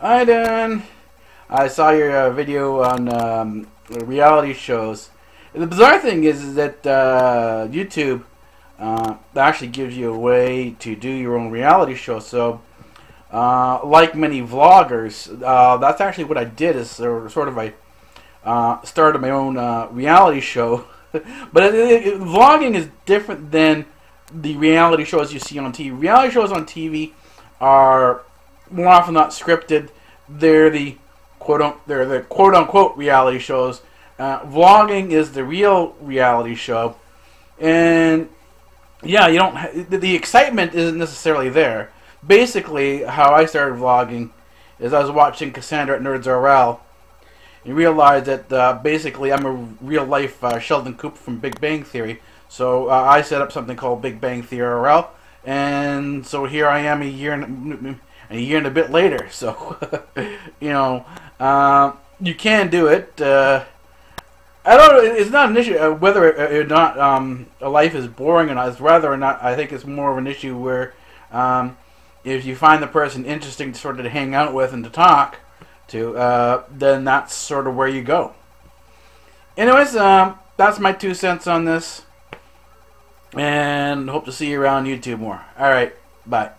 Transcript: Hi, Dan. I saw your video on reality shows. And the bizarre thing is that YouTube actually gives you a way to do your own reality show. So, like many vloggers, that's actually what I did. Is sort of I started my own reality show. But vlogging is different than the reality shows you see on TV. Reality shows on TV are more often not scripted. They're the quote unquote reality shows. Vlogging is the real reality show, and yeah, you don't the excitement isn't necessarily there. Basically, how I started vlogging is I was watching Cassandra at Nerds RL and realized that basically I'm a real life Sheldon Cooper from Big Bang Theory. So I set up something called Big Bang Theory RL, and so here I am a year and a bit later. So you know, you can do it. I don't. It's not an issue whether or not a life is boring or not. It's rather or not. I think it's more of an issue where if you find the person interesting to sort of hang out with and to talk to, then that's sort of where you go. Anyways, that's my 2 cents on this, and hope to see you around YouTube more. All right, bye.